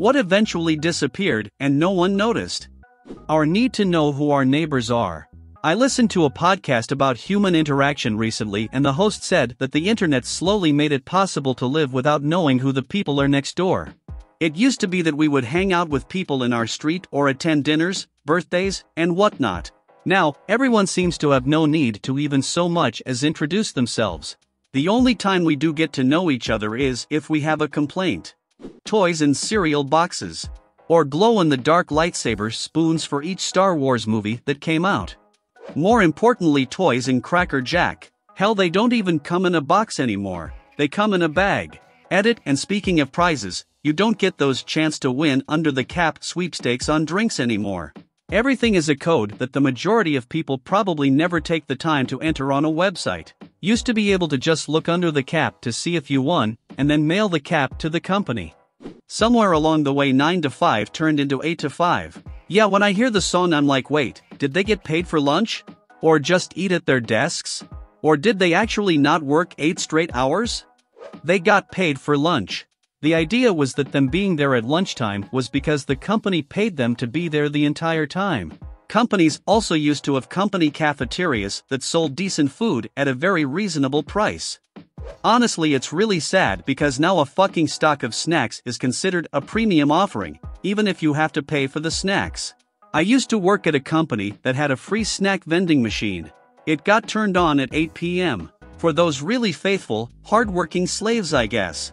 What eventually disappeared and no one noticed? Our need to know who our neighbors are. I listened to a podcast about human interaction recently, and the host said that the internet slowly made it possible to live without knowing who the people are next door. It used to be that we would hang out with people in our street or attend dinners, birthdays, and whatnot. Now, everyone seems to have no need to even so much as introduce themselves. The only time we do get to know each other is if we have a complaint. Toys in cereal boxes. Or glow-in-the-dark lightsaber spoons for each Star Wars movie that came out. More importantly, toys in Cracker Jack. Hell, they don't even come in a box anymore. They come in a bag. Edit, and speaking of prizes, you don't get those chance to win under the cap sweepstakes on drinks anymore. Everything is a code that the majority of people probably never take the time to enter on a website. Used to be able to just look under the cap to see if you won, and then mail the cap to the company. Somewhere along the way 9 to 5 turned into 8 to 5. Yeah, when I hear the song I'm like, wait, did they get paid for lunch? Or just eat at their desks? Or did they actually not work 8 straight hours? They got paid for lunch. The idea was that them being there at lunchtime was because the company paid them to be there the entire time. Companies also used to have company cafeterias that sold decent food at a very reasonable price. Honestly, it's really sad because now a fucking stock of snacks is considered a premium offering, even if you have to pay for the snacks. I used to work at a company that had a free snack vending machine. It got turned on at 8 p.m. for those really faithful, hard-working slaves, I guess.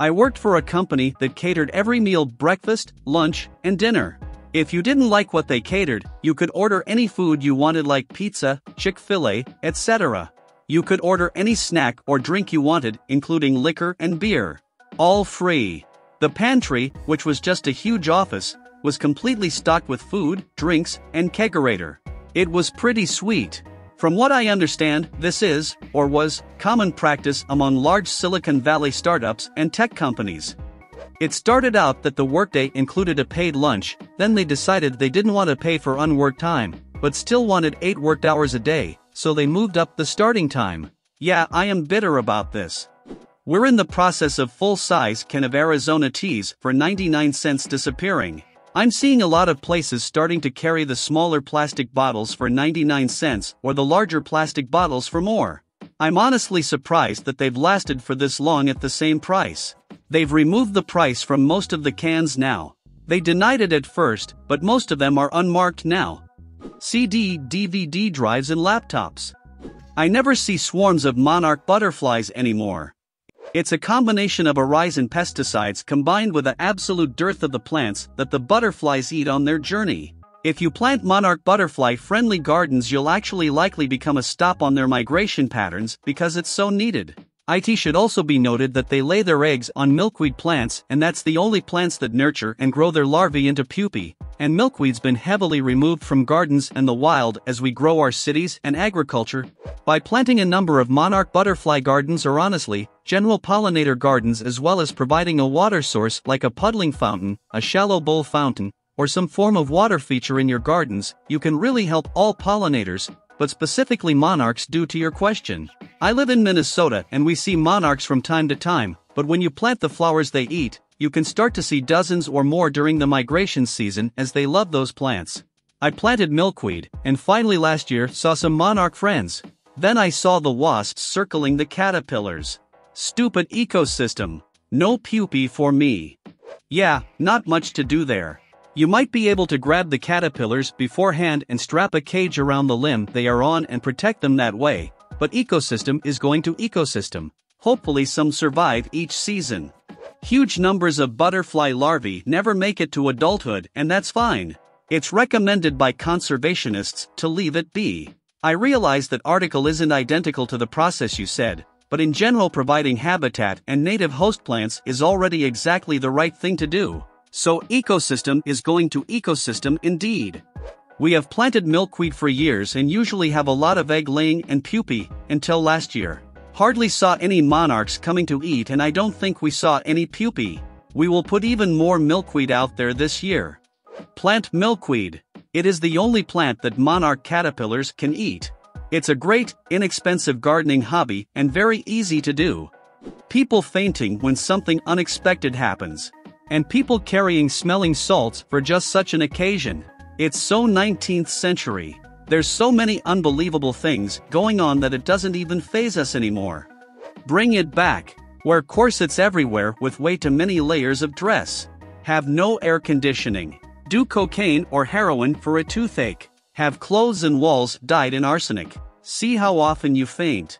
I worked for a company that catered every meal, breakfast, lunch, and dinner. If you didn't like what they catered, you could order any food you wanted, like pizza, Chick-fil-A, etc. You could order any snack or drink you wanted, including liquor and beer. All free. The pantry, which was just a huge office, was completely stocked with food, drinks, and kegerator. It was pretty sweet. From what I understand, this is, or was, common practice among large Silicon Valley startups and tech companies. It started out that the workday included a paid lunch, then they decided they didn't want to pay for unworked time, but still wanted 8 worked hours a day, so they moved up the starting time. Yeah, I am bitter about this. We're in the process of full-size can of Arizona teas for 99 cents disappearing. I'm seeing a lot of places starting to carry the smaller plastic bottles for 99 cents or the larger plastic bottles for more. I'm honestly surprised that they've lasted for this long at the same price. They've removed the price from most of the cans now. They denied it at first, but most of them are unmarked now. CD, DVD drives and laptops. I never see swarms of monarch butterflies anymore. It's a combination of a rise in pesticides combined with an absolute dearth of the plants that the butterflies eat on their journey. If you plant monarch butterfly-friendly gardens, you'll actually likely become a stop on their migration patterns because it's so needed. It should also be noted that they lay their eggs on milkweed plants, and that's the only plants that nurture and grow their larvae into pupae, and milkweed's been heavily removed from gardens and the wild as we grow our cities and agriculture. By planting a number of monarch butterfly gardens or honestly, general pollinator gardens, as well as providing a water source like a puddling fountain, a shallow bowl fountain, or some form of water feature in your gardens, you can really help all pollinators, but specifically monarchs due to your question. I live in Minnesota and we see monarchs from time to time, but when you plant the flowers they eat, you can start to see dozens or more during the migration season as they love those plants. I planted milkweed, and finally last year saw some monarch friends. Then I saw the wasps circling the caterpillars. Stupid ecosystem. No pupae for me. Yeah, not much to do there. You might be able to grab the caterpillars beforehand and strap a cage around the limb they are on and protect them that way, but ecosystem is going to ecosystem. Hopefully some survive each season. Huge numbers of butterfly larvae never make it to adulthood, and that's fine. It's recommended by conservationists to leave it be. I realize that article isn't identical to the process you said, but in general providing habitat and native host plants is already exactly the right thing to do. So ecosystem is going to ecosystem indeed. We have planted milkweed for years and usually have a lot of egg-laying and pupae, until last year. Hardly saw any monarchs coming to eat, and I don't think we saw any pupae. We will put even more milkweed out there this year. Plant milkweed. It is the only plant that monarch caterpillars can eat. It's a great, inexpensive gardening hobby and very easy to do. People fainting when something unexpected happens. and people carrying smelling salts for just such an occasion. It's so 19th century. There's so many unbelievable things going on that it doesn't even faze us anymore. Bring it back. Wear corsets everywhere with way too many layers of dress. Have no air conditioning. Do cocaine or heroin for a toothache. Have clothes and walls dyed in arsenic. See how often you faint.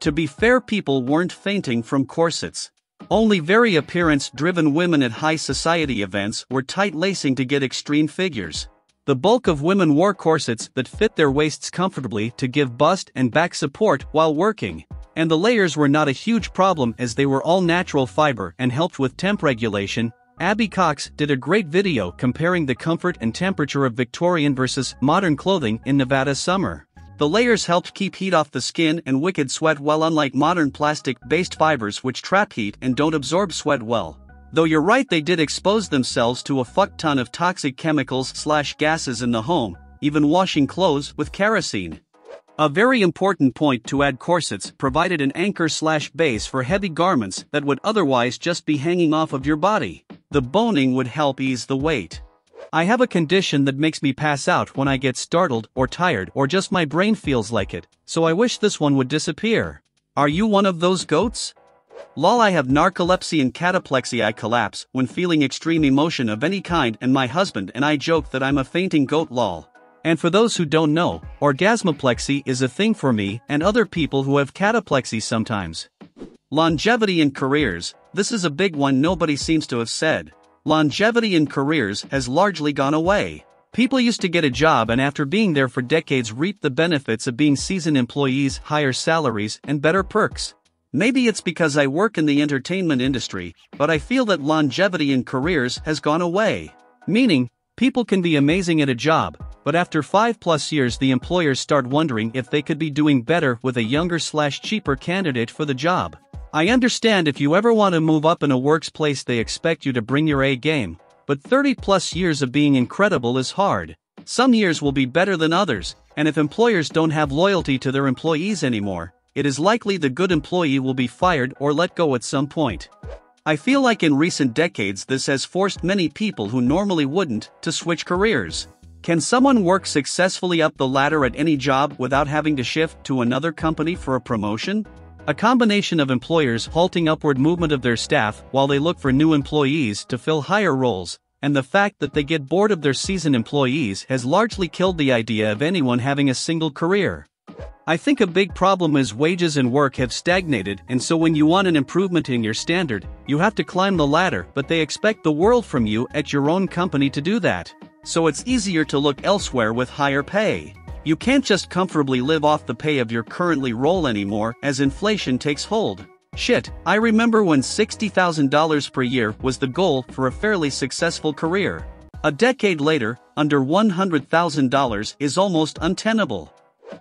To be fair, people weren't fainting from corsets. Only very appearance-driven women at high society events were tight lacing to get extreme figures. The bulk of women wore corsets that fit their waists comfortably to give bust and back support while working, and the layers were not a huge problem as they were all natural fiber and helped with temp regulation. Abby Cox did a great video comparing the comfort and temperature of Victorian versus modern clothing in Nevada summer. The layers helped keep heat off the skin and wicked sweat well, unlike modern plastic-based fibers which trap heat and don't absorb sweat well. Though you're right, they did expose themselves to a fuck-ton of toxic chemicals/gases in the home, even washing clothes with kerosene. A very important point to add: corsets provided an anchor/base for heavy garments that would otherwise just be hanging off of your body. The boning would help ease the weight. I have a condition that makes me pass out when I get startled or tired or just my brain feels like it, so I wish this one would disappear. Are you one of those goats? Lol, I have narcolepsy and cataplexy. I collapse when feeling extreme emotion of any kind, and my husband and I joke that I'm a fainting goat, lol. And for those who don't know, orgasmoplexy is a thing for me and other people who have cataplexy sometimes. Longevity in careers. This is a big one nobody seems to have said. Longevity in careers has largely gone away. People used to get a job and after being there for decades reap the benefits of being seasoned employees, higher salaries, and better perks. Maybe it's because I work in the entertainment industry, but I feel that longevity in careers has gone away. Meaning, people can be amazing at a job, but after 5+ years the employers start wondering if they could be doing better with a younger/cheaper candidate for the job. I understand if you ever want to move up in a workplace they expect you to bring your A game, but 30+ years of being incredible is hard. Some years will be better than others, and if employers don't have loyalty to their employees anymore, it is likely the good employee will be fired or let go at some point. I feel like in recent decades this has forced many people who normally wouldn't to switch careers. Can someone work successfully up the ladder at any job without having to shift to another company for a promotion? A combination of employers halting upward movement of their staff while they look for new employees to fill higher roles, and the fact that they get bored of their seasoned employees has largely killed the idea of anyone having a single career. I think a big problem is wages and work have stagnated, and so when you want an improvement in your standard, you have to climb the ladder, but they expect the world from you at your own company to do that. So it's easier to look elsewhere with higher pay. You can't just comfortably live off the pay of your currently role anymore as inflation takes hold. Shit, I remember when $60,000 per year was the goal for a fairly successful career. A decade later, under $100,000 is almost untenable.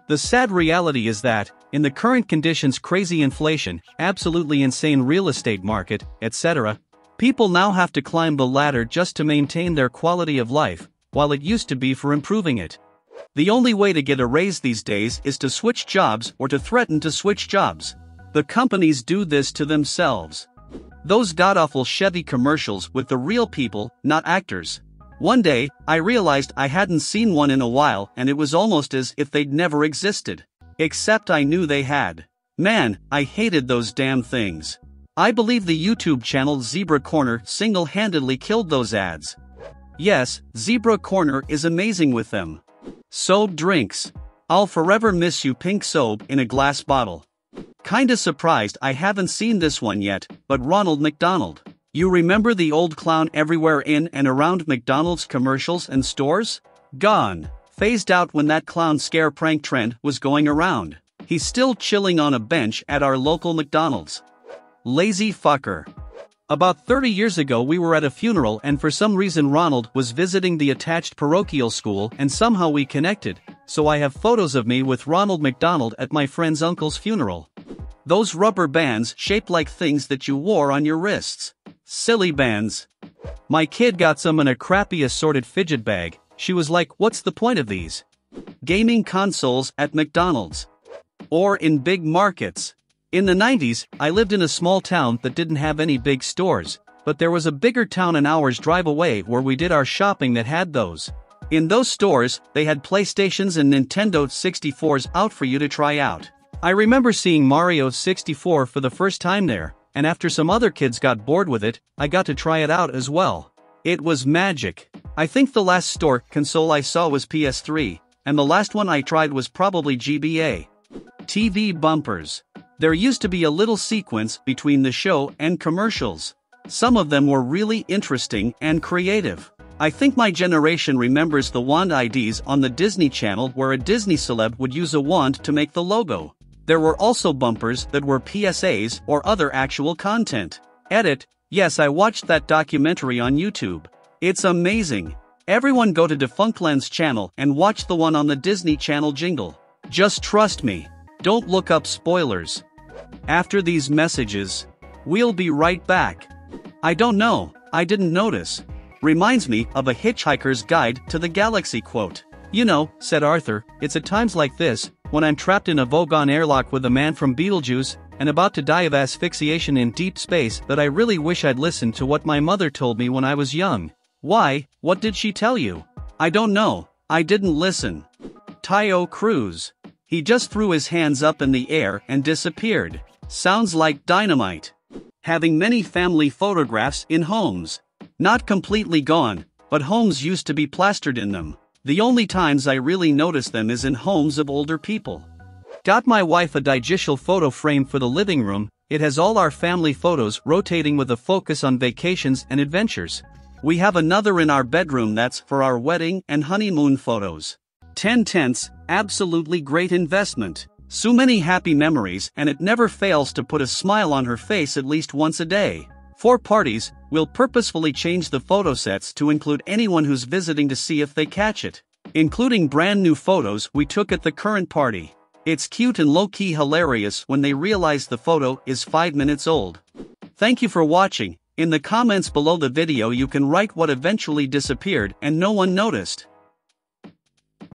The sad reality is that, in the current conditions, crazy inflation, absolutely insane real estate market, etc., people now have to climb the ladder just to maintain their quality of life, while it used to be for improving it. The only way to get a raise these days is to switch jobs or to threaten to switch jobs. The companies do this to themselves. Those god-awful Chevy commercials with the real people, not actors. One day, I realized I hadn't seen one in a while, and it was almost as if they'd never existed. Except I knew they had. Man, I hated those damn things. I believe the YouTube channel Zebra Corner single-handedly killed those ads. Yes, Zebra Corner is amazing with them. Soap drinks. I'll forever miss you. Pink soap in a glass bottle. Kinda surprised I haven't seen this one yet, but Ronald McDonald. You remember the old clown everywhere in and around McDonald's commercials and stores? Gone. Phased out when that clown scare prank trend was going around. He's still chilling on a bench at our local McDonald's. Lazy fucker. About 30 years ago we were at a funeral and for some reason Ronald was visiting the attached parochial school and somehow we connected, so I have photos of me with Ronald McDonald at my friend's uncle's funeral. Those rubber bands shaped like things that you wore on your wrists. Silly bands. My kid got some in a crappy assorted fidget bag. She was like, "What's the point of these?" Gaming consoles at McDonald's. Or in big markets. In the 90s, I lived in a small town that didn't have any big stores, but there was a bigger town an hour's drive away where we did our shopping that had those. In those stores, they had PlayStations and Nintendo 64s out for you to try out. I remember seeing Mario 64 for the first time there, and after some other kids got bored with it, I got to try it out as well. It was magic. I think the last store console I saw was PS3, and the last one I tried was probably GBA. TV bumpers. There used to be a little sequence between the show and commercials. Some of them were really interesting and creative. I think my generation remembers the wand IDs on the Disney Channel where a Disney celeb would use a wand to make the logo. There were also bumpers that were PSAs or other actual content. Edit. Yes, I watched that documentary on YouTube. It's amazing. Everyone go to Defunctland's channel and watch the one on the Disney Channel jingle. Just trust me. Don't look up spoilers. After these messages, we'll be right back. I don't know, I didn't notice. Reminds me of A Hitchhiker's Guide to the Galaxy quote. You know, said Arthur, it's at times like this, when I'm trapped in a Vogon airlock with a man from Betelgeuse, and about to die of asphyxiation in deep space that I really wish I'd listened to what my mother told me when I was young. Why, what did she tell you? I don't know, I didn't listen. Tio Cruz. He just threw his hands up in the air and disappeared. Sounds like dynamite. Having many family photographs in homes. Not completely gone, but homes used to be plastered in them. The only times I really notice them is in homes of older people. Got my wife a digital photo frame for the living room. It has all our family photos rotating with a focus on vacations and adventures. We have another in our bedroom that's for our wedding and honeymoon photos. 10/10, absolutely great investment. So many happy memories, and it never fails to put a smile on her face at least once a day. For parties, we'll purposefully change the photo sets to include anyone who's visiting to see if they catch it, including brand new photos we took at the current party. It's cute and low-key hilarious when they realize the photo is 5 minutes old. Thank you for watching. In the comments below the video you can write what eventually disappeared and no one noticed.